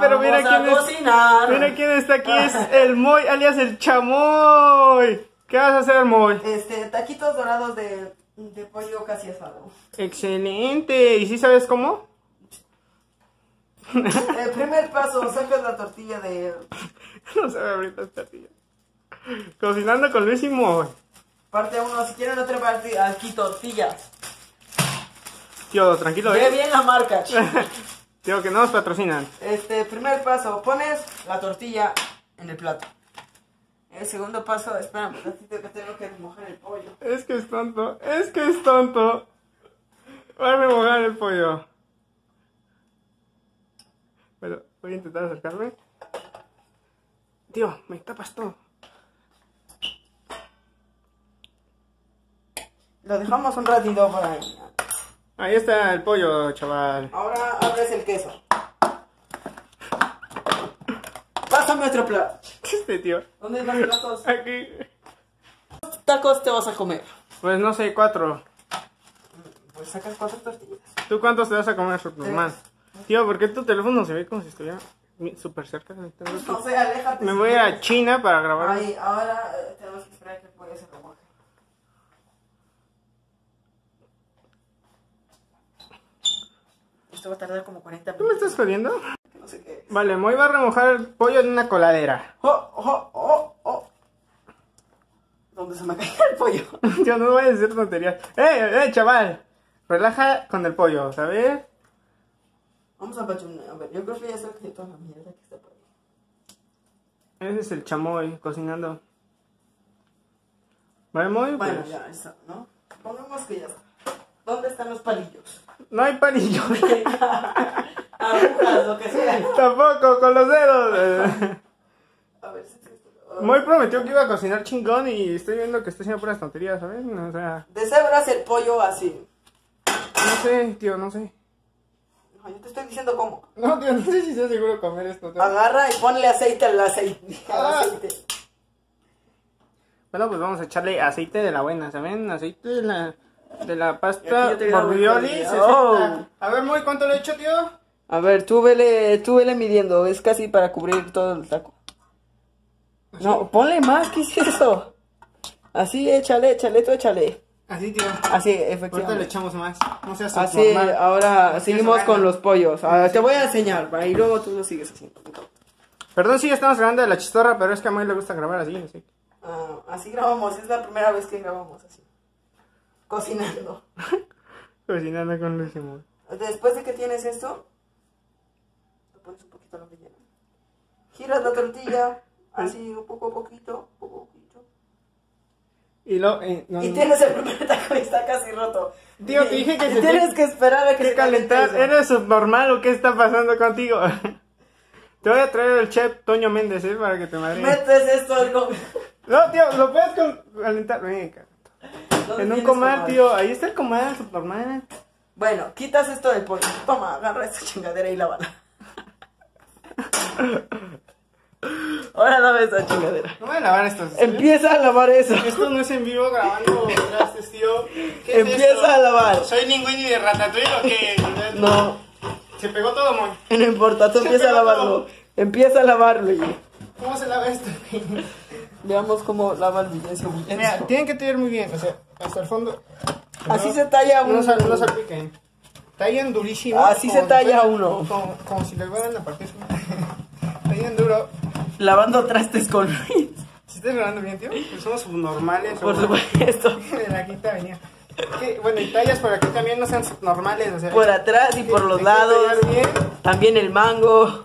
Pero mira quién es. Cocinar. Mira quién está aquí, es el Moy, alias el Chamoy. ¿Qué vas a hacer, Moy? Taquitos dorados de pollo casi asado. Excelente. ¿Y si sabes cómo? El primer paso, sacas la tortilla de... No se ve ahorita la tortilla. Cocinando con Luis y Moy. Parte 1, si quieren otra parte, aquí tortillas. Tío, tranquilo. Ve bien la marca. Tío, que no nos patrocinan. Primer paso, pones la tortilla en el plato. El segundo paso, espera, que tengo que remojar el pollo. Es que es tonto. Voy a remojar el pollo. Bueno, voy a intentar acercarme. Tío, me tapas todo. Lo dejamos un ratito por ahí. Ahí está el pollo, chaval. Ahora abres el queso. Pásame otro plato. Este tío. ¿Dónde están los platos? Aquí. ¿Cuántos tacos te vas a comer? Pues no sé, 4. Pues sacas 4 tortillas. ¿Tú cuántos te vas a comer, normal? Tío, ¿por qué tu teléfono se ve como si estuviera súper cerca? No sé, aléjate. Me voy a China para grabar. Ay, ahora tenemos que esperar que pueda ser como... Esto va a tardar como 40 minutos. ¿Tú me estás jodiendo? No sé qué es. Vale, Moy va a remojar el pollo en una coladera. ¿Dónde se me cayó el pollo? Yo no voy a decir tonterías. Chaval! Relaja con el pollo, ¿sabes? Vamos a pachunar. A ver, yo creo que ya sé que toda la mierda que está por ahí. Ese es el Chamoy cocinando. ¿Vale, Moy? Bueno, pues... ya está, ¿no? Pongamos que ya está. ¿Dónde están los palillos? No hay palillos. Agujas, lo que sea. Tampoco, con los dedos. A ver si Moy prometió que iba a cocinar chingón y estoy viendo que está haciendo puras tonterías, ¿sabes? O sea... Deshebras el pollo así. No sé, tío, no sé. No, yo te estoy diciendo cómo. No, tío, no sé si estás seguro de comer esto. Tío. Agarra y ponle aceite al aceite. Bueno, pues vamos a echarle aceite de la buena, ¿saben? Aceite de la... De la pasta borrioli. A ver, Moy, ¿cuánto le he hecho, tío? A ver, tú vele midiendo. Es casi para cubrir todo el taco. ¿Así? No, ponle más, ¿qué es eso? Así, échale. Así, tío. Así, efectivamente. Ahorita le echamos más. No seas así, normal. Ahora seguimos con los pollos. A ver, te voy a enseñar, para y luego tú lo sigues haciendo. Perdón si ya estamos grabando de la chistorra, pero es que a Moy le gusta grabar así. Ah, así grabamos, es la primera vez que grabamos así. Cocinando. Cocinando con Luis y Moy. Después de que tienes esto, lo pones un poquito a la rellena. Giras la tortilla, así, un poco a poquito, Y, tienes el primer taco y está casi roto. Tío, te dije que tienes que esperar a que se calentar. ¿Eres subnormal o qué está pasando contigo? Te voy a traer el chef Toño Méndez, ¿eh? Para que te madre. Metes esto al comer. No, tío, lo puedes calentar. Venga. En un comal, tío, ahí está el comal, subnormal. Bueno, quitas esto del pollo. Toma, agarra esta chingadera y lávala. Ahora lava esa chingadera. No voy a lavar esto. Empieza a lavar eso. Esto no es en vivo grabando trastes, tío. Empieza a lavar. Soy Linguini de Ratatouille o qué. No. Se pegó todo, Moy. No importa, tú empieza a lavarlo. Empieza a lavarlo. ¿Cómo se lava esto? Veamos cómo lava el villazo. Mira, tienen que tallar muy bien, o sea, hasta el fondo. Así se talla uno. No salpiquen. Tallan durísimo. Así se talla uno. Como si les fueran a partir. Tallan duro. Lavando trastes con Luis. ¿Sí estás grabando bien, tío? Pues somos subnormales. Por supuesto. De la quinta avenida. Bueno, y tallas por aquí también no sean subnormales. O sea, por atrás y por los lados. También el mango.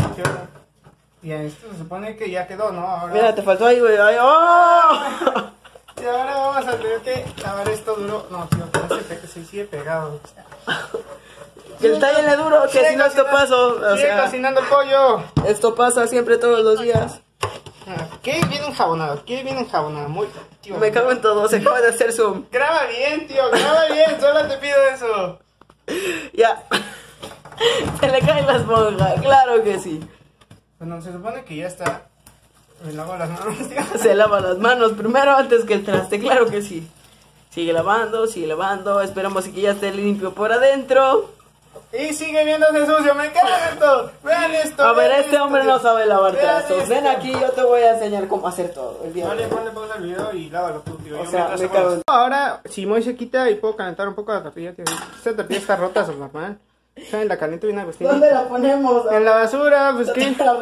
Y esto se supone que ya quedó, ¿no? Ahora... Mira, te faltó ahí, güey. ¡Oh! Y ahora vamos a tener que lavar esto duro. No, tío, parece que se sigue pegado. Que el talle duro, que si no esto pasa. O sea, cocinando pollo. Esto pasa siempre todos los días. Qué bien enjabonado, muy... Tío, me cago en todo, se acaba de hacer zoom. Graba bien, tío, solo te pido eso. Ya. Se le caen las monjas, claro que sí. Bueno, se supone que ya está. Me lavo las manos, tío. Se lava las manos primero antes que el traste, claro que sí. Sigue lavando, esperamos que ya esté limpio por adentro. Y sigue viéndose sucio, me cago en todo. Vean esto. A ver, este hombre no sabe lavar trastos. Ven aquí, yo te voy a enseñar cómo hacer todo el día. Vale, ponle pausa al video y lávalo tú, tío. O sea, me cago en... Ahora, si Moy se quita y puedo calentar un poco la tortilla, tío. Esta tortilla está rota, su mamá. ¿Saben? La caliente viene a cuestión. ¿Dónde la ponemos? En la basura, pues qué. La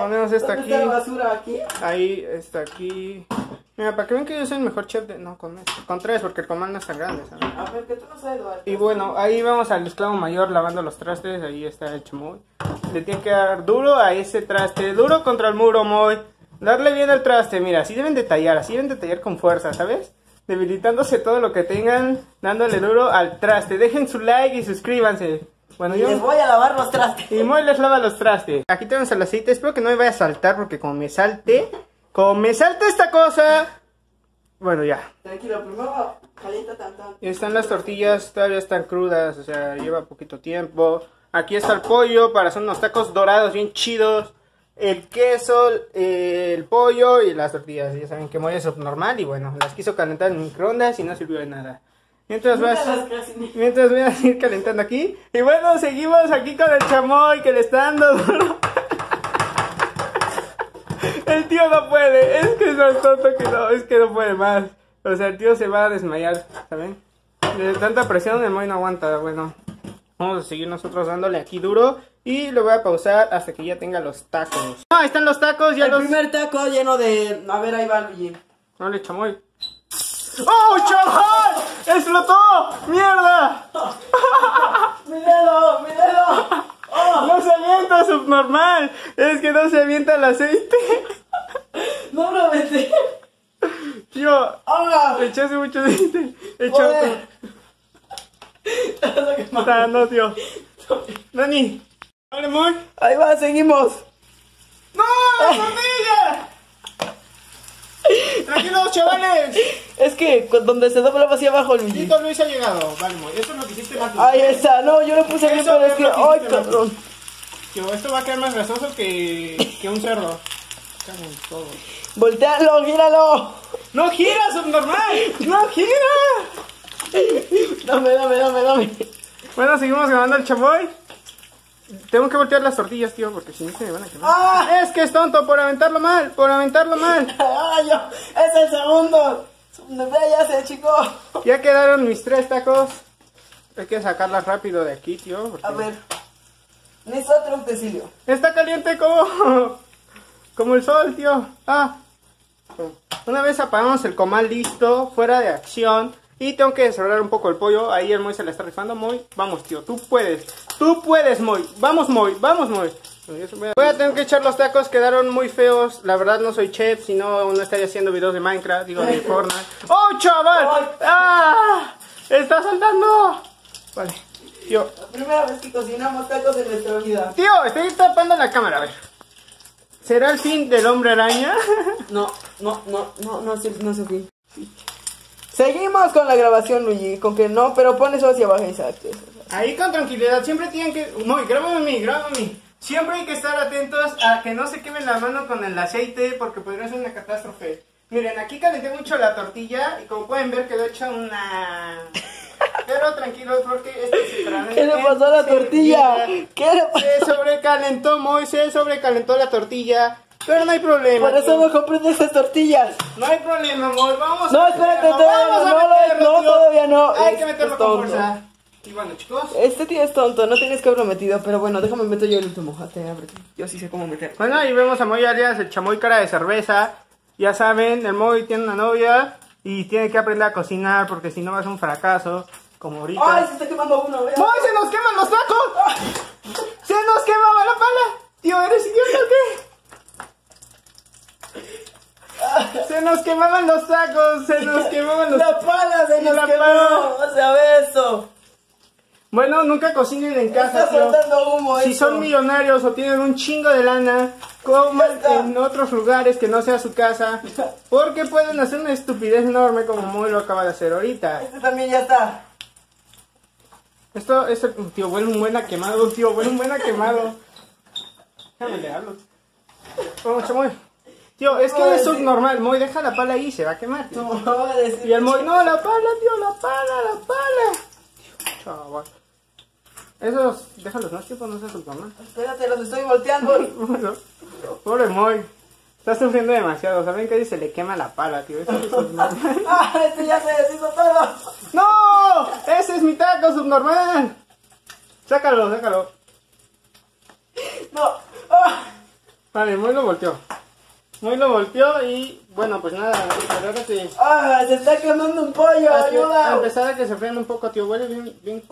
ponemos esta aquí. ¿Dónde está la basura? Aquí. Ahí, está aquí. Mira, para que vean que yo soy el mejor chef de... No, con tres, porque el comando es tan grande, ¿sabes? A ver, que tú no sabes lavar. Y bueno, ahí vamos al esclavo mayor lavando los trastes. Ahí está el Moy. Le tiene que dar duro a ese traste. Duro contra el muro, Moy. Darle bien al traste. Mira, así deben detallar con fuerza, ¿sabes? Debilitándose todo lo que tengan, dándole duro al traste. Dejen su like y suscríbanse. Bueno, y yo les voy a lavar los trastes. Y Moy les lava los trastes. Aquí tenemos el aceite. Espero que no me vaya a saltar, porque como me salte esta cosa. Bueno, ya. Tranquilo, primero calienta tanto. Están las tortillas, todavía están crudas, o sea, lleva poquito tiempo. Aquí está el pollo para hacer unos tacos dorados bien chidos. El queso, el pollo y las tortillas. Ya saben que Moy es subnormal y bueno, las quiso calentar en microondas y no sirvió de nada. Mientras voy a ir calentando aquí. Y bueno, seguimos aquí con el chamoy que le está dando duro. El tío no puede, es que es más tonto que no, es que no puede más. O sea, el tío se va a desmayar, ¿saben? De tanta presión el Moy no aguanta. Bueno, vamos a seguir nosotros dándole aquí duro. Y lo voy a pausar hasta que ya tenga los tacos. Ah, ahí están los tacos, ya los... El primer taco lleno de... A ver, ahí va Luigi. No le chamoy. ¡Oh, chaval! ¡Explotó! ¡Mierda! ¡Mi dedo! ¡Mi dedo! Oh. ¡No se avienta, subnormal! ¡Es que no se avienta el aceite! ¡No lo metí! Tío, echaste mucho aceite. Está no, tío. Dani. ¡Vale, Moy! ¡Ahí va, seguimos! ¡No! ¡La tortilla! ¡Tranquilos, chavales! Es que donde se dobla hacia abajo el Luigi. Tito Luis ha llegado, vale, Moy. Eso es lo que hiciste más. Ahí está, no, yo lo puse aquí, pero es que... ¡Ay, cabrón! Tío, esto va a quedar más grasoso que un cerdo. Todo. ¡Voltealo, gíralo! ¡No giras, subnormal! ¡No gira! Dame. Bueno, seguimos grabando el chamoy. Tengo que voltear las tortillas, tío, porque si no se me van a quemar. ¡Ah! Es que es tonto por aventarlo mal. Es el segundo. Ya se chico. Ya quedaron mis tres tacos. Hay que sacarlas rápido de aquí, tío. Porque... A ver. Necesito otro utensilio. Está caliente como el sol, tío. Una vez apagamos el comal listo, fuera de acción. Y tengo que desarrollar un poco el pollo. Ahí el Moy se la está rifando. Moy, vamos, tío, tú puedes, Moy. Vamos, Moy. Voy a tener que echar los tacos, quedaron muy feos. La verdad no soy chef, si no, no estaría haciendo videos de Minecraft, digo de Fortnite. ¡Oh, chaval! ¡Ah! ¡Está saltando! Vale, tío. La primera vez que cocinamos tacos en nuestra vida. Tío, estoy tapando la cámara, a ver. ¿Será el fin del hombre araña? No es el fin. Seguimos con la grabación, Luigi, con que no, pero pon eso hacia abajo, exacto. Ahí con tranquilidad, siempre tienen que... Moy, grábame a mí. Siempre hay que estar atentos a que no se quemen la mano con el aceite, porque podría ser una catástrofe. Miren, aquí calenté mucho la tortilla y como pueden ver quedó hecha una... Pero tranquilos porque ¿Qué le pasó a la tortilla? Se sobrecalentó, Moy, se sobrecalentó la tortilla. Pero no hay problema. Por eso no compré de esas tortillas. No hay problema, Moy. Vamos. No, espérate, todavía no. Hay que meterlo con fuerza. Y bueno, chicos. Este tío es tonto, no tienes que haberlo metido. Pero bueno, déjame meter yo el último. Yo sí sé cómo meter. Bueno, ahí vemos a Moy Arias, el chamoy cara de cerveza. Ya saben, el Moy tiene una novia y tiene que aprender a cocinar porque si no va a ser un fracaso. Como ahorita. ¡Ay, se está quemando uno! ¡Moy, se nos queman los tacos! ¡Ah! ¡Se nos quemaba la pala! Tío, ¿eres idiota o qué? Se nos quemaban los tacos, se nos quemaban los... La pala se nos quemó, o sea, eso. Bueno, nunca cocinen en casa, tío. Humo, si son millonarios o tienen un chingo de lana, coman en otros lugares que no sea su casa, porque pueden hacer una estupidez enorme como Moy lo acaba de hacer ahorita. Este también ya está. Esto es el... Tío, huele un buen a quemado, tío, huele un buen a quemado. Déjame le hablo. Vamos, chamoy. Tío, es que es subnormal, Moy, deja la pala ahí y se va a quemar. Tío. Y el Moy, no, la pala, tío, la pala. Tío, chaval. Esos, déjalos, no, chicos, no seas un problema. Espérate, los estoy volteando. Bueno, pobre Moy. Está sufriendo demasiado. ¿Saben que ahí se le quema la pala, tío? ¡Ah, este ya se deshizo todo! ¡No! ¡Ese es mi taco subnormal! Sácalo, sácalo. ¡No! ¡Ah! Vale, Moy lo volteó. Moy lo volteó y, bueno, pues nada, ahora sí. ¡Ah, se está quemando un pollo! ¡Ayuda! A empezar a que se frene un poco, tío. Huele bien.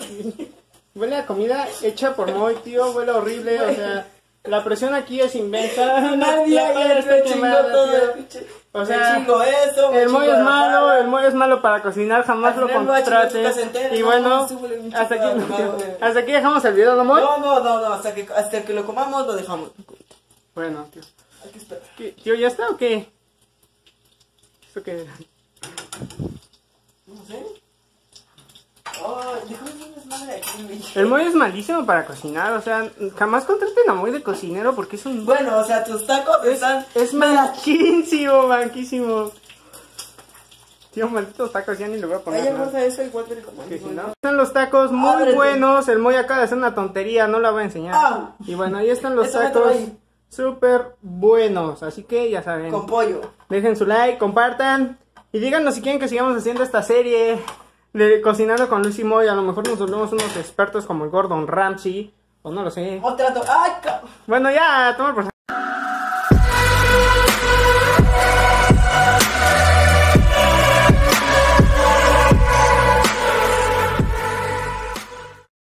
Huele a comida hecha por Moy, tío. Huele horrible, o sea... La presión aquí es inmensa. Nadie está chingando todo el pinche. O sea, esto, el Moy es malo, el Moy es malo para cocinar, jamás lo contrates. Y bueno, hasta aquí dejamos el video, ¿no, Moy? No, hasta que lo comamos lo dejamos. Bueno, tío. Hay que esperar. ¿Tío, ya está o qué? ¿Esto qué era? No sé. El Moy es malísimo para cocinar, o sea, jamás contraten a Moy de cocinero porque es un... Bueno, o sea, tus tacos están... Es malquísimo, malquísimo. Tío, malditos tacos, ya ni lo voy a poner. Ay, no sé, eso igual del comando. Están los tacos muy buenos, el Moy acaba de hacer una tontería, no la voy a enseñar. Y bueno, ahí están los tacos súper buenos, así que ya saben. Con pollo. Dejen su like, compartan y díganos si quieren que sigamos haciendo esta serie... De Cocinando con Luis y Moy, a lo mejor nos volvemos unos expertos como el Gordon Ramsay, o no lo sé. Bueno, ya, toma por